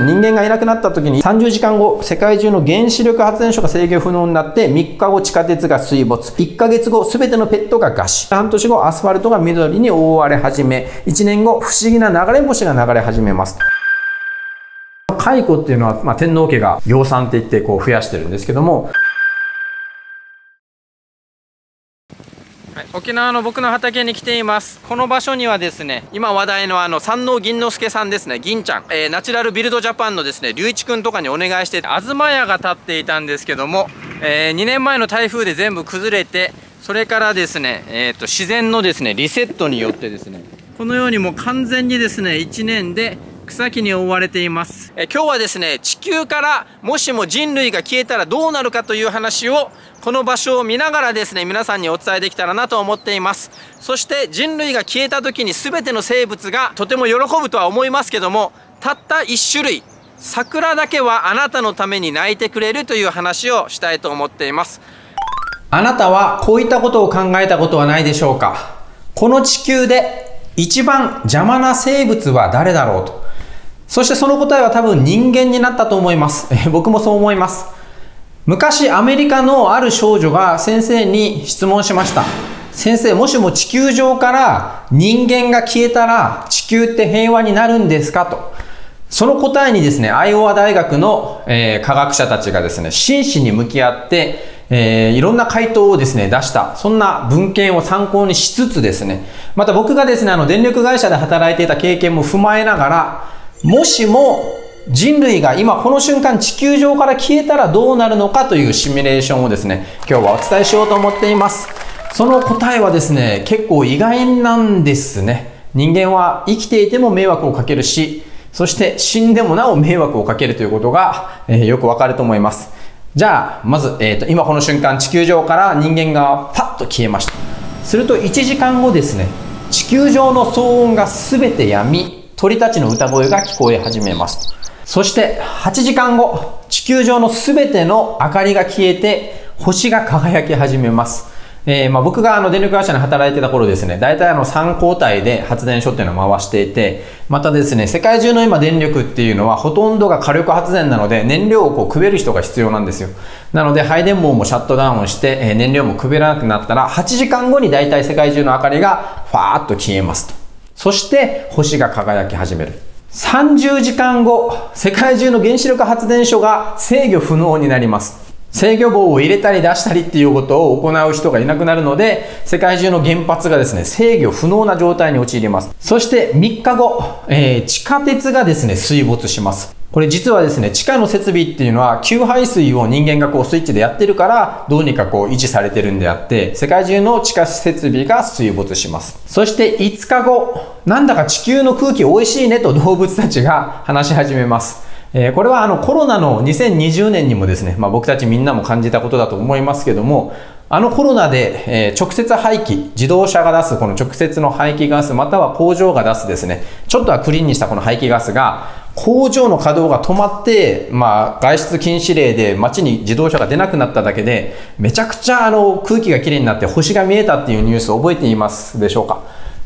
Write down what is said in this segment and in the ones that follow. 人間がいなくなった時に30時間後、世界中の原子力発電所が制御不能になって、3日後地下鉄が水没、1ヶ月後全てのペットが餓死、半年後アスファルトが緑に覆われ始め、1年後不思議な流れ星が流れ始めます。蚕っていうのは、天皇家が養蚕っていってこう増やしてるんですけども、沖縄の僕の畑に来ています。この場所にはですね、今話題の山王銀之助さんですね、銀ちゃん、ナチュラルビルドジャパンのですね、龍一くんとかにお願いして、東屋が建っていたんですけども、2年前の台風で全部崩れて、それからですね、自然のですね、リセットによってですね、このようにもう完全にですね、1年で草木に覆われています。今日はですね、地球からもしも人類が消えたらどうなるかという話を、この場所を見ながらですね、皆さんにお伝えできたらなと思っています。そして人類が消えた時に全ての生物がとても喜ぶとは思いますけども、たった1種類、桜だけはあなたのために泣いてくれるという話をしたいと思っています。あなたはこういったことを考えたことはないでしょうか。この地球で一番邪魔な生物は誰だろうと。そしてその答えは多分人間になったと思います。僕もそう思います。昔アメリカのある少女が先生に質問しました。先生、もしも地球上から人間が消えたら地球って平和になるんですかと。その答えにですね、アイオワ大学の、科学者たちがですね、真摯に向き合って、いろんな回答をですね、出した。そんな文献を参考にしつつですね、また僕がですね、電力会社で働いていた経験も踏まえながら、もしも人類が今この瞬間地球上から消えたらどうなるのかというシミュレーションをですね、今日はお伝えしようと思っています。その答えはですね、結構意外なんですね。人間は生きていても迷惑をかけるし、そして死んでもなお迷惑をかけるということが、よくわかると思います。じゃあ、まず、今この瞬間地球上から人間がパッと消えました。すると1時間後ですね、地球上の騒音が全てやみ、鳥たちの歌声が聞こえ始めます。そして8時間後、地球上のすべての明かりが消えて、星が輝き始めます。僕が電力会社に働いてた頃ですね、大体3交代で発電所っていうのを回していて、またですね、世界中の今電力っていうのはほとんどが火力発電なので、燃料をこうくべる人が必要なんですよ。なので配電網もシャットダウンして、燃料もくべらなくなったら、8時間後に大体世界中の明かりがファーッと消えますと。そして星が輝き始める。30時間後、世界中の原子力発電所が制御不能になります。制御棒を入れたり出したりっていうことを行う人がいなくなるので、世界中の原発がですね、制御不能な状態に陥ります。そして3日後、地下鉄がですね、水没します。これ実はですね、地下の設備っていうのは、給排水を人間がこうスイッチでやってるから、どうにかこう維持されてるんであって、世界中の地下設備が水没します。そして5日後、なんだか地球の空気美味しいねと動物たちが話し始めます。これはコロナの2020年にもですね、僕たちみんなも感じたことだと思いますけども、コロナで、直接排気、自動車が出すこの直接の排気ガス、または工場が出すですね、ちょっとはクリーンにしたこの排気ガスが、工場の稼働が止まって、外出禁止令で街に自動車が出なくなっただけで、めちゃくちゃ空気がきれいになって星が見えたっていうニュースを覚えていますでしょうか。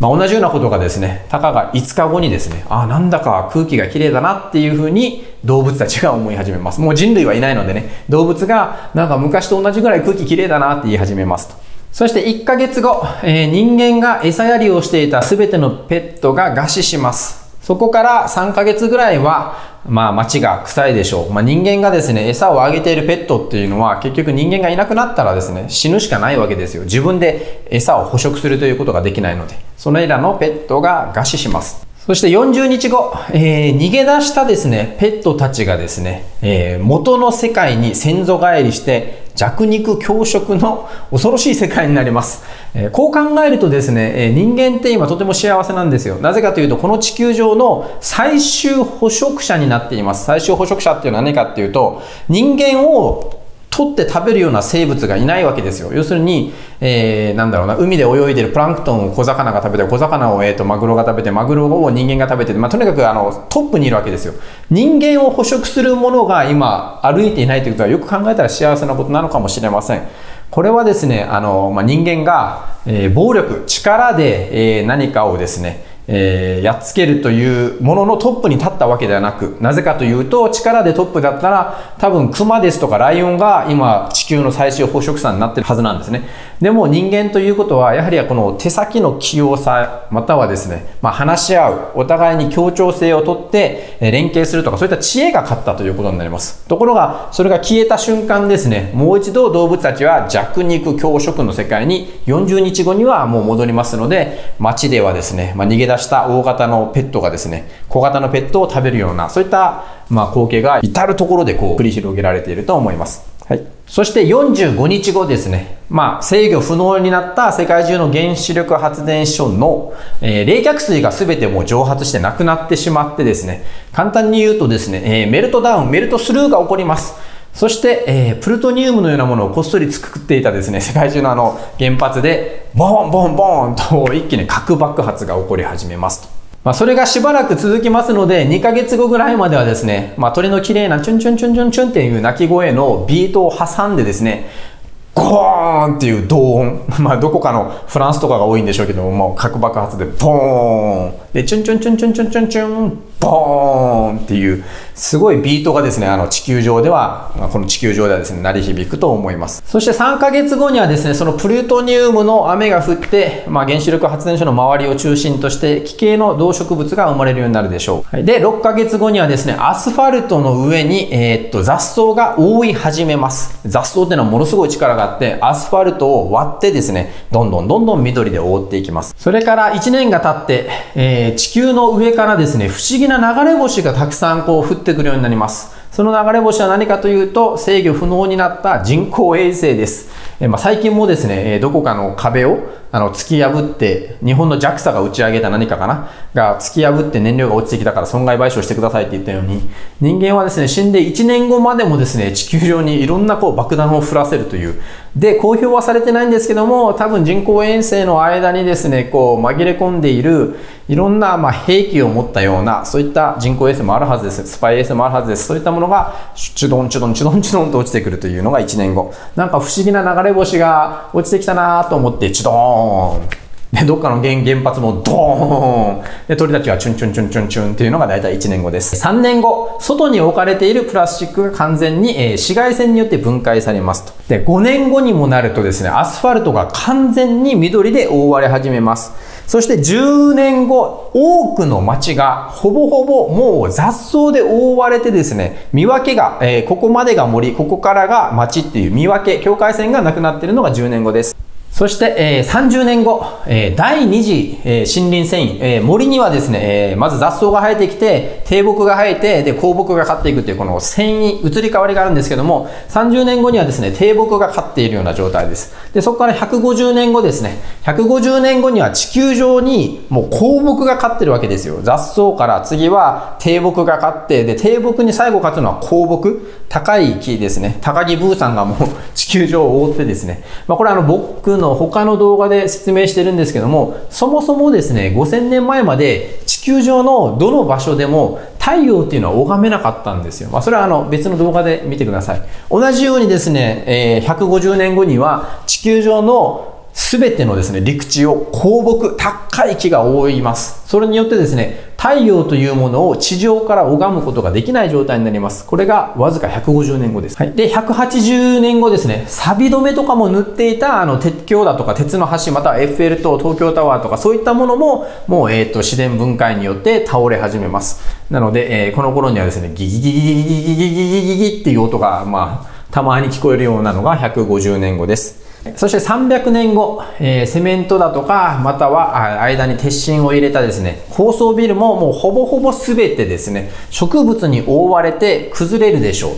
同じようなことがですね、たかが5日後にですね、あ、なんだか空気がきれいだなっていうふうに動物たちが思い始めます。もう人類はいないのでね、動物がなんか昔と同じぐらい空気きれいだなって言い始めますと。そして1ヶ月後、人間が餌やりをしていた全てのペットが餓死します。そこから3ヶ月ぐらいは、街が臭いでしょう。人間がですね、餌をあげているペットっていうのは、結局人間がいなくなったらですね、死ぬしかないわけですよ。自分で餌を捕食するということができないので、それらのペットが餓死します。そして40日後、逃げ出したですね、ペットたちがですね、元の世界に先祖返りして、弱肉強食の恐ろしい世界になります。こう考えるとですね、人間って今とても幸せなんですよ。なぜかというと、この地球上の最終捕食者になっています。最終捕食者っていうのは何かっていうと、人間を取って食べるような生物がいないわけですよ。要するに、海で泳いでるプランクトンを小魚が食べて、小魚をマグロが食べて、マグロを人間が食べて、とにかくトップにいるわけですよ。人間を捕食するものが今歩いていないということは、よく考えたら幸せなことなのかもしれません。これはですね、人間が、暴力、力で、何かをですね、やっつけるというもののトップに立ったわけではなく、なぜかというと、力でトップだったら多分クマですとかライオンが今地球の最終捕食者になってるはずなんですね。でも人間ということはやはりこの手先の器用さ、またはですね、話し合う、お互いに協調性をとって連携するとか、そういった知恵が勝ったということになります。ところがそれが消えた瞬間ですね、もう一度動物たちは弱肉強食の世界に40日後にはもう戻りますので、街ではですね、逃げ出した大型のペットがですね、小型のペットを食べるような、そういった光景が至るところでこう繰り広げられていると思います。はい、そして45日後ですね、制御不能になった世界中の原子力発電所の、冷却水が全てもう蒸発してなくなってしまってですね、簡単に言うとですね、メルトダウン、メルトスルーが起こります。そして、プルトニウムのようなものをこっそり作っていたですね、世界中の原発で、ボンボンボンと一気に核爆発が起こり始めますと。それがしばらく続きますので、2ヶ月後ぐらいまではですね、鳥の綺麗なチュンチュンチュンチュンチュンっていう鳴き声のビートを挟んでですね、ゴーンっていう動音。どこかのフランスとかが多いんでしょうけども、核爆発でボーン。で、チュンチュンチュンチュンチュンチュンチュン、ボーンっていう、すごいビートがですね、この地球上ではですね、鳴り響くと思います。そして3ヶ月後にはですね、そのプルトニウムの雨が降って、原子力発電所の周りを中心として、奇形の動植物が生まれるようになるでしょう。で、6ヶ月後にはですね、アスファルトの上に、雑草が覆い始めます。雑草っていうのはものすごい力があって、アスファルトを割ってですね、どんどん緑で覆っていきます。それから1年が経って、地球の上からですね、不思議な流れ星がたくさんこう降ってくるようになります。その流れ星は何かというと、制御不能になった人工衛星です。最近もですね、どこかの壁を突き破って、日本の JAXA が打ち上げた何かかなが突き破って燃料が落ちてきたから損害賠償してくださいって言ったように、人間はですね、死んで1年後までもですね、地球上にいろんな爆弾を降らせるという。で、公表はされてないんですけども、多分人工衛星の間にですね、紛れ込んでいるいろんな兵器を持ったような、そういった人工衛星もあるはずです。スパイ衛星もあるはずです。そういったものがチュドンチュドンチュドンチュドンと落ちてくるというのが1年後。なんか不思議な流れ星が落ちてきたなと思って、チュドーン。で、どっかの原発もドーンで、鳥たちがチュンチュンチュンチュンチュンっていうのが大体1年後です。3年後、外に置かれているプラスチックが完全に、紫外線によって分解されますと。で、5年後にもなるとですね、アスファルトが完全に緑で覆われ始めます。そして10年後、多くの町がほぼほぼもう雑草で覆われてですね、見分けが、ここまでが森、ここからが町っていう見分け、境界線がなくなっているのが10年後です。そして、30年後、第2次、森林遷移、森にはですね、まず雑草が生えてきて、低木が生えて、で、高木が勝っていくという、この遷移、移り変わりがあるんですけども、30年後にはですね、低木が勝っているような状態です。で、そこから150年後ですね、150年後には地球上にもう高木が勝ってるわけですよ。雑草から次は低木が勝って、で、低木に最後勝つのは高木、高い木ですね。高木ブーさんがもう地球上を覆ってですね、これ僕の他の動画で説明してるんですけども、そもそもですね、5000年前まで地球上のどの場所でも太陽っていうのは拝めなかったんですよ。それは別の動画で見てください。同じようにですね、150年後には地球上の全てのですね、陸地を高木、高い木が覆います。それによってですね、太陽というものを地上から拝むことができない状態になります。これがわずか150年後です。はい、で、180年後ですね、錆止めとかも塗っていた鉄橋だとか鉄の橋、またはエッフェル塔、東京タワーとかそういったものも、もう自然分解によって倒れ始めます。なので、この頃にはですね、ギギギギギギギギギギギギっていう音が、たまに聞こえるようなのが150年後です。そして300年後、セメントだとか、または間に鉄芯を入れたですね、高層ビルももうほぼほぼ全てですね、植物に覆われて崩れるでしょう。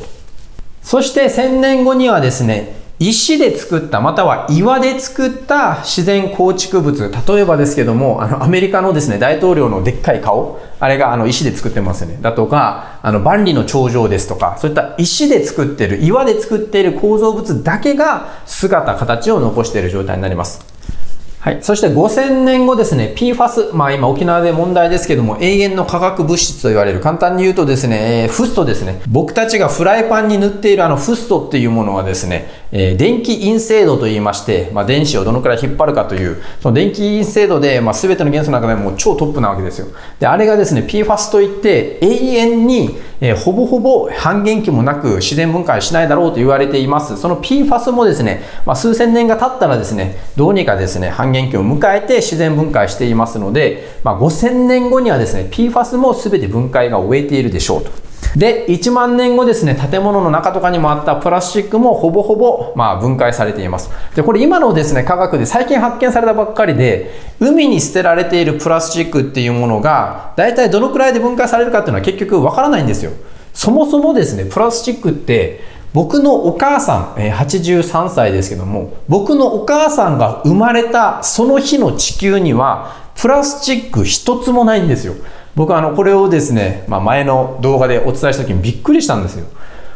そして1000年後にはですね、石で作った、または岩で作った自然構築物。例えばですけども、アメリカのですね、大統領のでっかい顔。あれが石で作ってますよね。だとか、万里の長城ですとか、そういった石で作ってる、岩で作っている構造物だけが姿、形を残している状態になります。はい。そして5000年後ですね、PFAS。まあ今沖縄で問題ですけども、永遠の化学物質と言われる。簡単に言うとですね、フッ素ですね。僕たちがフライパンに塗っているあのフッ素っていうものはですね、電気陰性度と言いまして、まあ電子をどのくらい引っ張るかという、その電気陰性度で、まあ全ての元素の中でも超トップなわけですよ。で、あれがですね、PFAS といって永遠にほぼほぼ半減期もなく自然分解しないだろうと言われています。その PFAS もですね、まあ、数千年が経ったらですね、どうにかですね、半減期を迎えて自然分解していますので、まあ、5000年後にはですね、PFAS も全て分解が終えているでしょうと。で、1万年後ですね、建物の中とかにもあったプラスチックもほぼほぼ、まあ、分解されています。で、これ今のですね、科学で最近発見されたばっかりで、海に捨てられているプラスチックっていうものが、大体どのくらいで分解されるかっていうのは結局わからないんですよ。そもそもですね、プラスチックって、僕のお母さん、83歳ですけども、僕のお母さんが生まれたその日の地球には、プラスチック一つもないんですよ。僕はこれをですね、まあ、前の動画でお伝えした時にびっくりしたんですよ。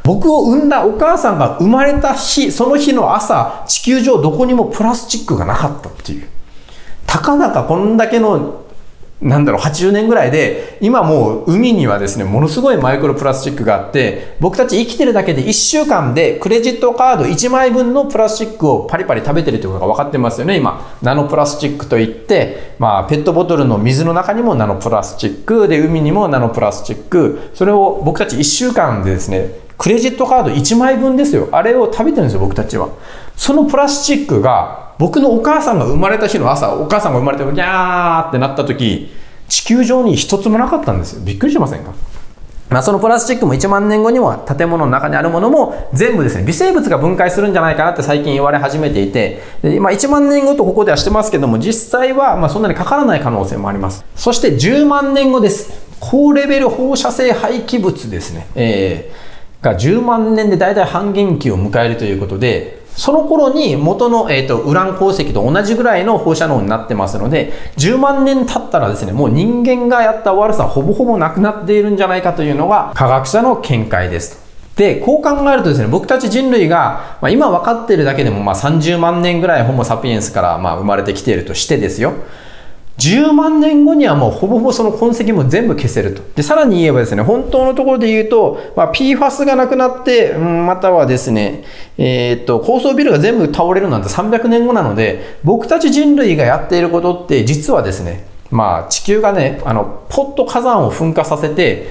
僕を産んだお母さんが生まれた日、その日の朝、地球上どこにもプラスチックがなかったっていう。たかだかこんだけの、なんだろう、80年ぐらいで、今もう海にはですね、ものすごいマイクロプラスチックがあって、僕たち生きてるだけで1週間でクレジットカード1枚分のプラスチックをパリパリ食べてるということが分かってますよね、今。ナノプラスチックといって、まあ、ペットボトルの水の中にもナノプラスチック、で、海にもナノプラスチック、それを僕たち1週間でですね、クレジットカード1枚分ですよ。あれを食べてるんですよ、僕たちは。そのプラスチックが、僕のお母さんが生まれた日の朝、お母さんが生まれてギャーってなった時、地球上に一つもなかったんですよ。びっくりしませんか？まあそのプラスチックも1万年後には建物の中にあるものも全部ですね、微生物が分解するんじゃないかなって最近言われ始めていて、で、まあ1万年後とここではしてますけども、実際はまあそんなにかからない可能性もあります。そして10万年後です。高レベル放射性廃棄物ですね。が10万年でだいたい半減期を迎えるということで、その頃に元の、ウラン鉱石と同じぐらいの放射能になってますので、10万年経ったらですね、もう人間がやった悪さはほぼほぼなくなっているんじゃないかというのが科学者の見解です。で、こう考えるとですね、僕たち人類が、まあ、今分かっているだけでもまあ30万年ぐらいホモ・サピエンスからまあ生まれてきているとしてですよ。10万年後にはもうほぼほぼその痕跡も全部消せると。で、さらに言えばですね、本当のところで言うと、まあ、PFAS がなくなって、またはですね、高層ビルが全部倒れるなんて300年後なので、僕たち人類がやっていることって実はですね、まあ、地球がね、ポッと火山を噴火させて、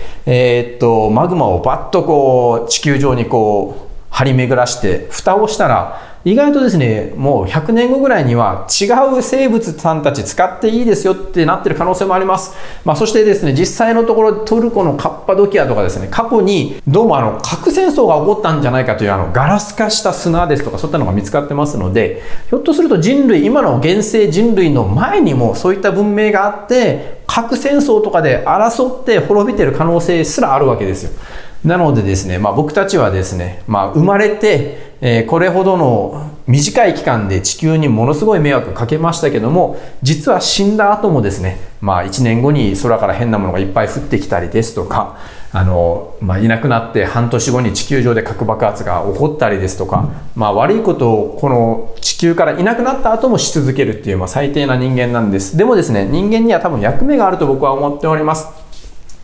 マグマをバッとこう、地球上にこう、張り巡らして、蓋をしたら、意外とですね、もう100年後ぐらいには違う生物さんたち使っていいですよってなってる可能性もあります。まあそしてですね、実際のところトルコのカッパドキアとかですね、過去にどうも核戦争が起こったんじゃないかというガラス化した砂ですとかそういったのが見つかってますので、ひょっとすると人類、今の現生人類の前にもそういった文明があって、核戦争とかで争って滅びてる可能性すらあるわけですよ。なのでですね、まあ僕たちはですね、まあ生まれて、これほどの短い期間で地球にものすごい迷惑かけましたけども、実は死んだ後もですね、まあ1年後に空から変なものがいっぱい降ってきたりですとか、まあ、いなくなって半年後に地球上で核爆発が起こったりですとか、まあ悪いことをこの地球からいなくなった後もし続けるっていう、まあ最低な人間なんです。でもですね、人間には多分役目があると僕は思っております。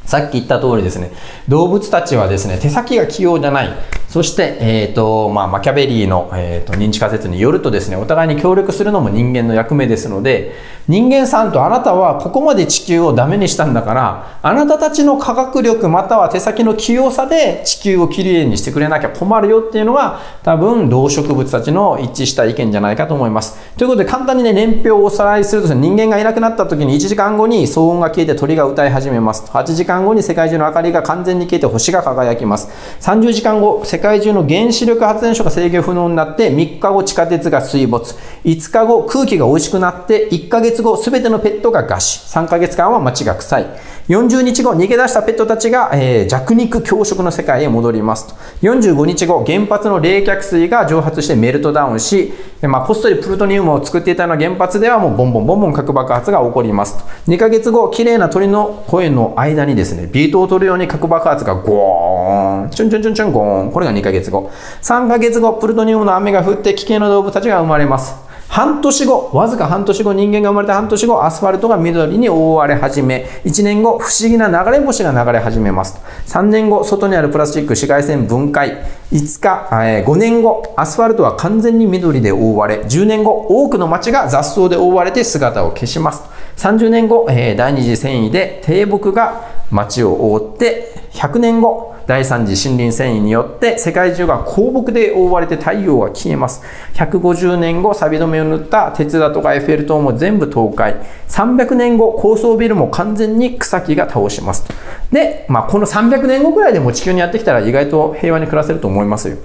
さっき言った通りですね、動物たちはですね、手先が器用じゃない。そして、まあ、マキャベリーの、認知仮説によるとですね、お互いに協力するのも人間の役目ですので、人間さんとあなたはここまで地球をダメにしたんだから、あなたたちの科学力または手先の器用さで地球をきれいにしてくれなきゃ困るよっていうのが、多分動植物たちの一致した意見じゃないかと思います。ということで、簡単にね、年表をおさらいするとですね、人間がいなくなった時に1時間後に騒音が消えて鳥が歌い始めます。8時間後に世界中の明かりが完全に消えて星が輝きます。30時間後、世界中の原子力発電所が制御不能になって、3日後地下鉄が水没、5日後空気が美味しくなって、1ヶ月後全てのペットが餓死、3ヶ月間は街が臭い、40日後逃げ出したペットたちが、弱肉強食の世界へ戻りますと、45日後原発の冷却水が蒸発してメルトダウンし、まあ、こっそりプルトニウムを作っていたような原発ではもうボンボンボンボン核爆発が起こりますと、2ヶ月後綺麗な鳥の声の間にですね、ビートを取るように核爆発がゴーン、チュンチュンチュンチュンゴーン、これが2ヶ月後。3ヶ月後、プルトニウムの雨が降って奇形の動物たちが生まれます。半年後、わずか半年後、人間が生まれた半年後、アスファルトが緑に覆われ始め、1年後、不思議な流れ星が流れ始めます。3年後、外にあるプラスチック紫外線分解。5年後、アスファルトは完全に緑で覆われ、10年後、多くの街が雑草で覆われて姿を消します。30年後、第二次遷移で低木が街を覆って、100年後、第3次森林遷移によって世界中が鉱木で覆われて太陽が消えます。150年後、錆止めを塗った鉄だとかエッフェル塔も全部倒壊。300年後、高層ビルも完全に草木が倒します。で、この300年後くらいでも地球にやってきたら意外と平和に暮らせると思いますよ。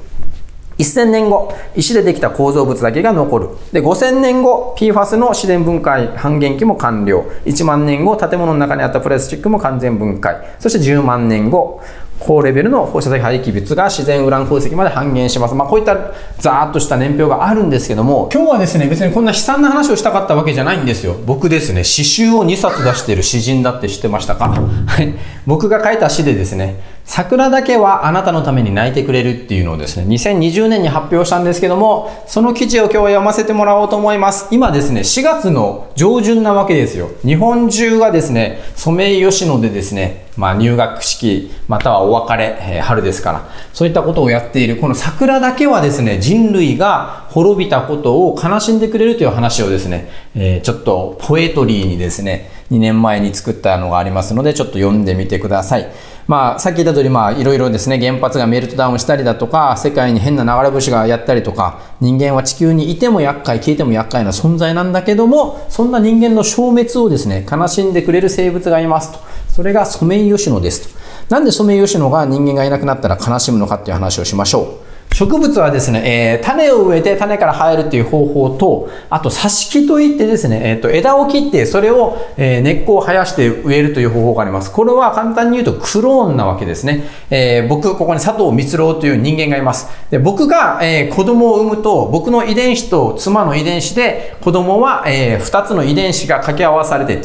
1000年後、石でできた構造物だけが残る。で、5000年後、PFAS の自然分解、半減期も完了。1万年後、建物の中にあったプラスチックも完全分解。そして10万年後、高レベルの放射性廃棄物が自然ウラン鉱石まで半減します。こういったざーっとした年表があるんですけども、今日はですね、別にこんな悲惨な話をしたかったわけじゃないんですよ。僕ですね、詩集を2冊出している詩人だって知ってましたか？はい。僕が書いた詩でですね、桜だけはあなたのために泣いてくれるっていうのをですね、2020年に発表したんですけども、その記事を今日は読ませてもらおうと思います。今ですね、4月の上旬なわけですよ。日本中がですね、ソメイヨシノでですね、入学式、またはお別れ、春ですから、そういったことをやっている、この桜だけはですね、人類が滅びたことを悲しんでくれるという話をですね、ちょっとポエトリーにですね、2年前に作ったのがありますので、ちょっと読んでみてください。さっき言った通り、いろいろですね、原発がメルトダウンしたりだとか、世界に変な流れ星がやったりとか、人間は地球にいても厄介、消えても厄介な存在なんだけども、そんな人間の消滅をですね、悲しんでくれる生物がいますと。それがソメイヨシノですと。なんでソメイヨシノが人間がいなくなったら悲しむのかっていう話をしましょう。植物はですね、種を植えて種から生えるっていう方法と、あと、挿し木といってですね、枝を切って、それを、根っこを生やして植えるという方法があります。これは簡単に言うとクローンなわけですね。僕、ここに佐藤光郎という人間がいます。で、僕が、子供を産むと、僕の遺伝子と妻の遺伝子で、子供は、2つの遺伝子が掛け合わされて、違う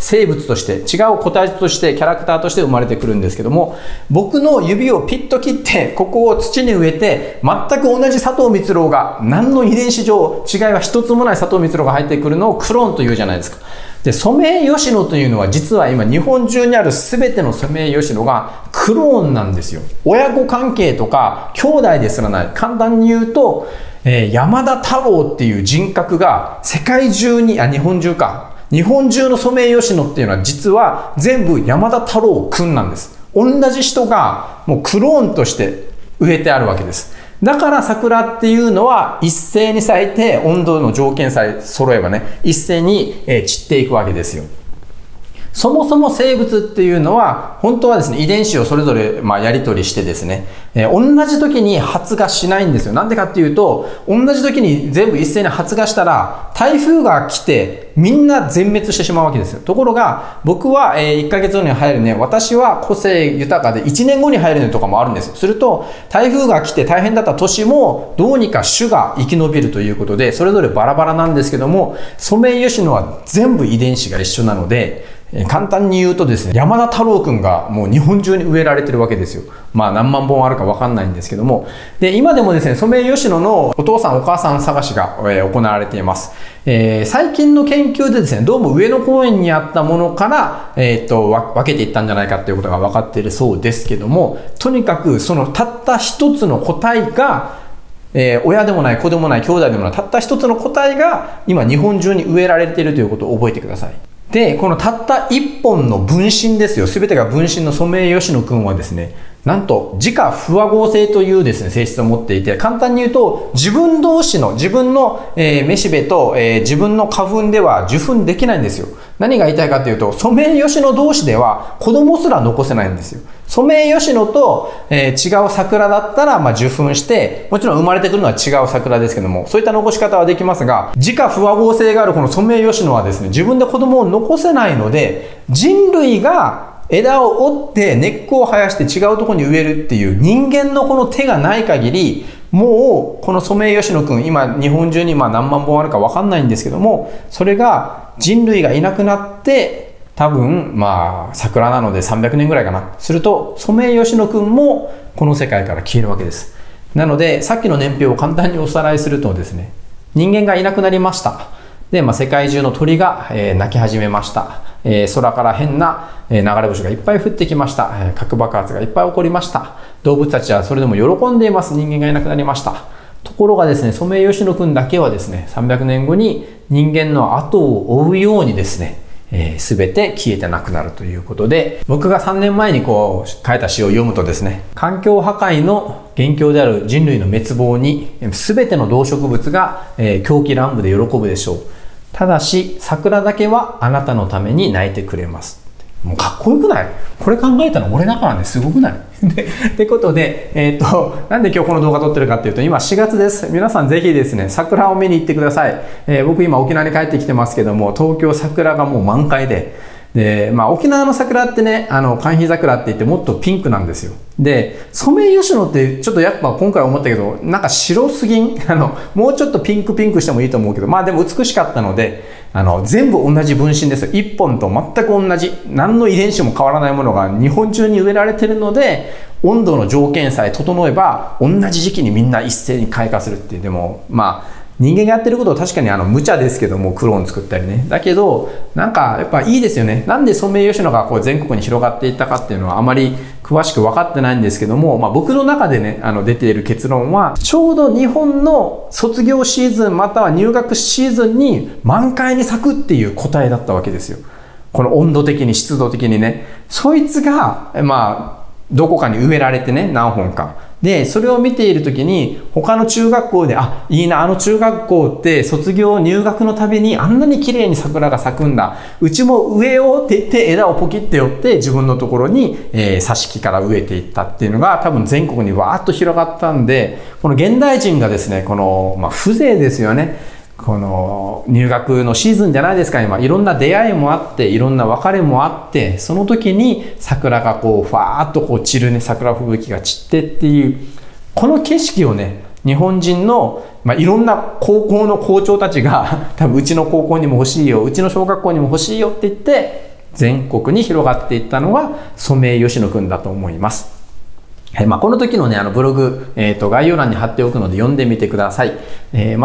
生物として、違う個体として、キャラクターとして生まれてくるんですけども、僕の指をピッと切って、ここを土に植えて、全く同じ佐藤光郎が何の遺伝子上違いは一つもない佐藤光郎が入ってくるのをクローンというじゃないですか。で、ソメイヨシノというのは実は今日本中にある全てのソメイヨシノがクローンなんですよ。親子関係とか兄弟ですらない。簡単に言うと、山田太郎っていう人格が世界中に、日本中か、日本中のソメイヨシノっていうのは実は全部山田太郎くんなんです。同じ人がもうクローンとして植えてあるわけです。だから桜っていうのは一斉に咲いて、温度の条件さえ揃えばね、一斉に散っていくわけですよ。そもそも生物っていうのは、本当はですね、遺伝子をそれぞれやり取りしてですね、同じ時に発芽しないんですよ。なんでかっていうと、同じ時に全部一斉に発芽したら、台風が来て、みんな全滅してしまうわけですよ。ところが、僕は1ヶ月後に入るね、私は個性豊かで1年後に入るねとかもあるんですよ。すると、台風が来て大変だった年も、どうにか種が生き延びるということで、それぞれバラバラなんですけども、ソメイヨシノは全部遺伝子が一緒なので、簡単に言うとですね、山田太郎くんがもう日本中に植えられてるわけですよ。何万本あるかわかんないんですけども。で、今でもですね、ソメイヨシノのお父さんお母さん探しが行われています。最近の研究でですね、どうも上野公園にあったものから、分けていったんじゃないかっていうことが分かっているそうですけども、とにかくそのたった一つの個体が、親でもない、子でもない、兄弟でもない、たった一つの個体が今日本中に植えられているということを覚えてください。で、このたった一本の分身ですよ。すべてが分身のソメイヨシノくんはですね、なんと自家不和合性というですね、性質を持っていて、簡単に言うと、自分同士の、自分の、めしべと、自分の花粉では受粉できないんですよ。何が言いたいかというと、ソメイヨシノ同士では子供すら残せないんですよ。ソメイヨシノと、違う桜だったら、受粉して、もちろん生まれてくるのは違う桜ですけども、そういった残し方はできますが、自家不和合性があるこのソメイヨシノはですね、自分で子供を残せないので、人類が枝を折って根っこを生やして違うところに植えるっていう人間のこの手がない限り、もうこのソメイヨシノくん、今日本中に何万本あるかわかんないんですけども、それが人類がいなくなって、多分、桜なので300年ぐらいかな。すると、ソメイヨシノくんもこの世界から消えるわけです。なので、さっきの年表を簡単におさらいするとですね、人間がいなくなりました。で、世界中の鳥が、鳴き始めました。空から変な、流れ星がいっぱい降ってきました。核爆発がいっぱい起こりました。動物たちはそれでも喜んでいます。人間がいなくなりました。ところがですね、ソメイヨシノ君だけはですね、300年後に人間の後を追うようにですね、全て消えてなくなるということで、僕が3年前に書いた詩を読むとですね、環境破壊の元凶である人類の滅亡に全ての動植物が、狂喜乱舞で喜ぶでしょう。ただし桜だけはあなたのために泣いてくれます。もうかっこよくない？これ考えたの俺だからね、すごくない？ってことで、なんで今日この動画撮ってるかっていうと、今4月です。皆さんぜひですね、桜を見に行ってください。僕今沖縄に帰ってきてますけども、東京桜がもう満開で、沖縄の桜ってね、カンヒ桜って言ってもっとピンクなんですよ。で、ソメイヨシノってちょっとやっぱ今回思ったけど、なんか白すぎんもうちょっとピンクしてもいいと思うけど、でも美しかったので、全部同じ分身ですよ。一本と全く同じ。何の遺伝子も変わらないものが日本中に植えられてるので、温度の条件さえ整えば、同じ時期にみんな一斉に開花するっていう。でも、人間がやってることは確かに無茶ですけども、クローン作ったりね。だけど、なんかやっぱいいですよね。なんでソメイヨシノが全国に広がっていったかっていうのはあまり詳しく分かってないんですけども、僕の中でね、出ている結論は、ちょうど日本の卒業シーズンまたは入学シーズンに満開に咲くっていう答えだったわけですよ。この温度的に湿度的にね。そいつが、どこかに植えられてね、何本か。で、それを見ているときに、他の中学校で、いいな、中学校って卒業、入学のたびにあんなに綺麗に桜が咲くんだ。うちも植えようって言って、枝をポキって折って、自分のところに、挿し木から植えていったっていうのが、多分全国にわーっと広がったんで、この現代人がですね、風情ですよね。入学のシーズンじゃないですか、今。いろんな出会いもあって、いろんな別れもあって、その時に桜がファーッと散るね、桜吹雪が散ってっていう、この景色をね、日本人の、いろんな高校の校長たちが、多分うちの高校にも欲しいよ、うちの小学校にも欲しいよって言って、全国に広がっていったのがソメイヨシノ君だと思います。この時のね、ブログ、概要欄に貼っておくので読んでみてください。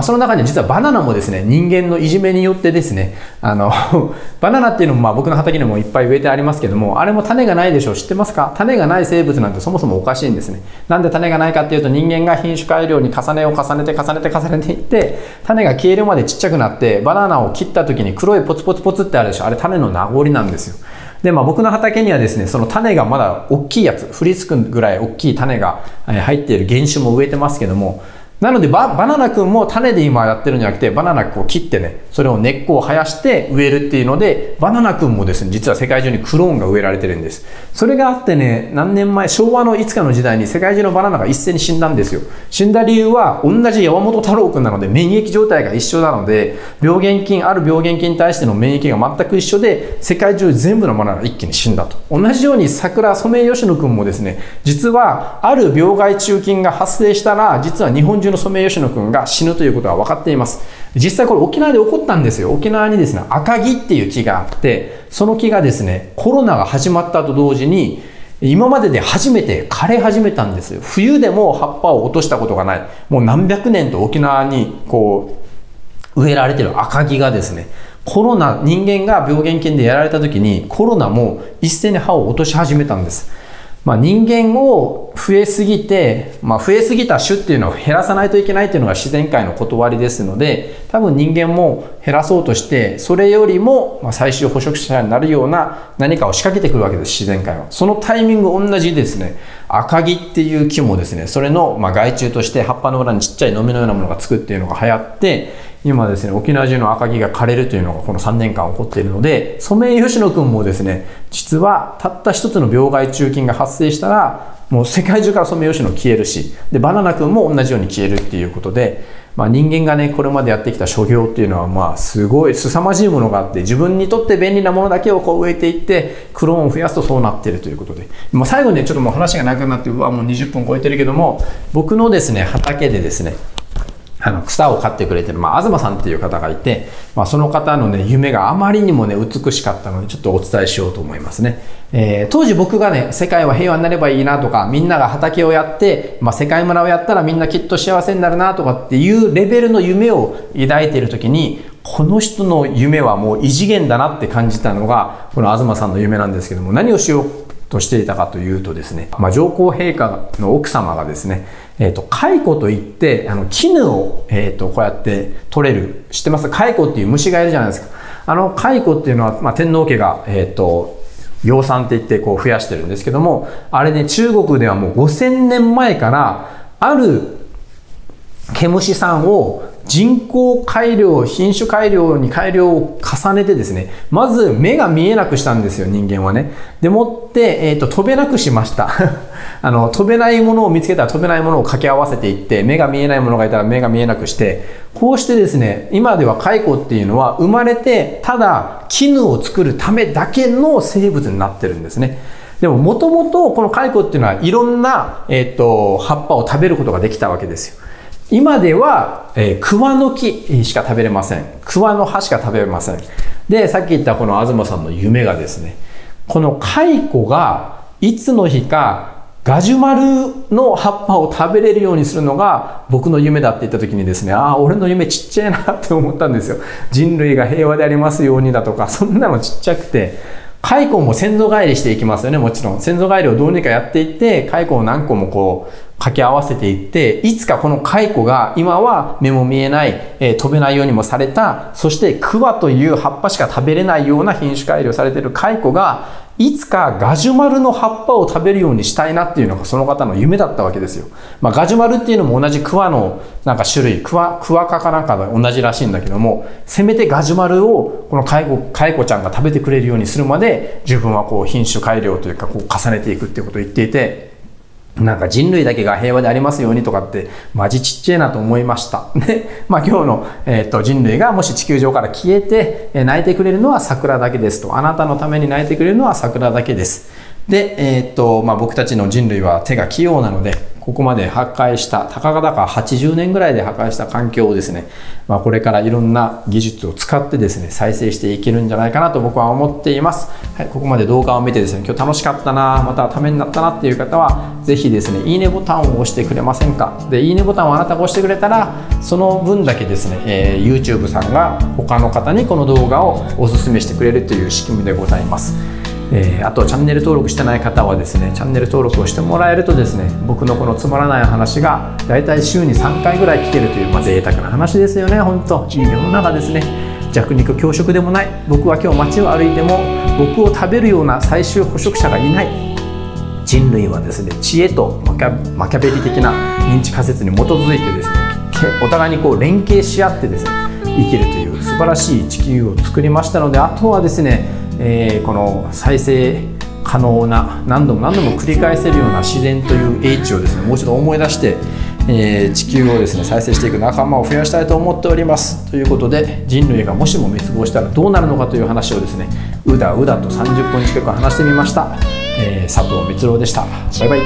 その中に実はバナナもですね、人間のいじめによってですね、バナナっていうのも僕の畑にもいっぱい植えてありますけども、あれも種がないでしょう。知ってますか？種がない生物なんてそもそもおかしいんですね。なんで種がないかっていうと、人間が品種改良に重ねていって、種が消えるまでちっちゃくなって、バナナを切った時に黒いポツポツポツってあるでしょ。あれ種の名残なんですよ。で、僕の畑にはですね、その種がまだ大きいやつ、振りつくぐらい大きい種が入っている原種も植えてますけども、なのでバナナ君も種で今やってるんじゃなくて、バナナを切ってね、それを根っこを生やして植えるっていうので、バナナ君もですね、実は世界中にクローンが植えられてるんです。それがあってね、何年前、昭和のいつかの時代に世界中のバナナが一斉に死んだんですよ。死んだ理由は、同じ山本太郎君なので、免疫状態が一緒なので、ある病原菌に対しての免疫が全く一緒で、世界中全部のバナナが一気に死んだと。同じように桜、ソメイヨシノ君もですね、実は、ある病害虫菌が発生したら、実は日本中のソメイヨシノ君が死ぬということは分かっています。実際これ沖縄で起こったんですよ。沖縄にですね、赤木っていう木があって、その木がですね、コロナが始まったと同時に、今までで初めて枯れ始めたんですよ。冬でも葉っぱを落としたことがない。もう何百年と沖縄に植えられてる赤木がですね、コロナ、人間が病原菌でやられた時に、コロナも一斉に葉を落とし始めたんです。人間を増えすぎて、増えすぎた種っていうのを減らさないといけないっていうのが自然界の断りですので、多分人間も減らそうとして、それよりも最終捕食者になるような何かを仕掛けてくるわけです、自然界は。そのタイミング同じですね。赤木っていう木もですね、それの害虫として葉っぱの裏にちっちゃいのみのようなものがつくっていうのが流行って、今ですね、沖縄中の赤木が枯れるというのがこの3年間起こっているので、ソメイヨシノ君もですね、実はたった一つの病害虫菌が発生したら、もう世界中からソメイヨシノ消えるし、で、バナナ君も同じように消えるっていうことで、人間がね、これまでやってきた所業っていうのは、すごい凄まじいものがあって、自分にとって便利なものだけを植えていって、クローンを増やすとそうなってるということで。最後にね、ちょっともう話がなくなって、もう20分超えてるけども、僕のですね、畑でですね、草を刈ってくれてる、東さんっていう方がいて、その方のね、夢があまりにもね、美しかったので、ちょっとお伝えしようと思いますね。当時僕がね、世界は平和になればいいなとか、みんなが畑をやって、世界村をやったらみんなきっと幸せになるなとかっていうレベルの夢を抱いている時に、この人の夢はもう異次元だなって感じたのが、この東さんの夢なんですけども、何をしようとしていたかというとですね、上皇陛下の奥様がですね、蚕といって絹を、こうやって取れる、知ってます？蚕っていう虫がいるじゃないですか。蚕っていうのは、天皇家が、養蚕っていってこう増やしてるんですけども、あれね、中国ではもう5000年前からある毛虫さんを人工改良、品種改良に改良を重ねてですね、まず目が見えなくしたんですよ、人間はね。でもって、飛べなくしました。飛べないものを見つけたら飛べないものを掛け合わせていって、目が見えないものがいたら目が見えなくして、こうしてですね、今では蚕っていうのは生まれて、ただ絹を作るためだけの生物になってるんですね。でも、もともとこの蚕っていうのはいろんな、葉っぱを食べることができたわけですよ。今では、桑の木しか食べれません。桑の葉しか食べれません。で、さっき言ったこの東さんの夢がですね、この蚕がいつの日かガジュマルの葉っぱを食べれるようにするのが僕の夢だって言った時にですね、ああ、俺の夢ちっちゃいなって思ったんですよ。人類が平和でありますようにだとか、そんなのちっちゃくて、蚕も先祖返りしていきますよね、もちろん。先祖返りをどうにかやっていって、蚕を何個もこう、掛け合わせていって、いつかこの蚕が今は目も見えない、飛べないようにもされた、そして桑という葉っぱしか食べれないような品種改良されている蚕が、いつかガジュマルの葉っぱを食べるようにしたいなっていうのがその方の夢だったわけですよ。ガジュマルっていうのも同じ桑のなんか種類、桑科かなんかで同じらしいんだけども、せめてガジュマルをこの蚕ちゃんが食べてくれるようにするまで、自分はこう品種改良というかこう重ねていくっていうことを言っていて、なんか人類だけが平和でありますようにとかって、マジちっちゃいなと思いました。で、今日の、人類がもし地球上から消えて、泣いてくれるのは桜だけですと。あなたのために泣いてくれるのは桜だけです。で、僕たちの人類は手が器用なので、ここまで破壊した、たかだか80年ぐらいで破壊した環境をですね、これからいろんな技術を使ってですね、再生していけるんじゃないかなと僕は思っています。はい、ここまで動画を見てですね、今日楽しかったな、またためになったなっていう方は、ぜひですね、いいねボタンを押してくれませんか。で、いいねボタンをあなたが押してくれたら、その分だけですね、YouTube さんが他の方にこの動画をおすすめしてくれるという仕組みでございます。あとチャンネル登録してない方はですね、チャンネル登録をしてもらえるとですね、僕のこのつまらない話がだいたい週に3回ぐらい聞けるという、贅沢な話ですよね、ほんと。いい世の中ですね。弱肉強食でもない、僕は今日街を歩いても僕を食べるような最終捕食者がいない。人類はですね、知恵とマキャベリ的な認知仮説に基づいてですね、お互いにこう連携し合ってですね、生きるという素晴らしい地球を作りましたので、あとはですね、この再生可能な何度も何度も繰り返せるような自然という英知をですね、もう一度思い出して、地球をですね、再生していく仲間を増やしたいと思っております。ということで、人類がもしも滅亡したらどうなるのかという話をですね、うだうだと30分近く話してみました。佐藤光郎でした。バイバイ。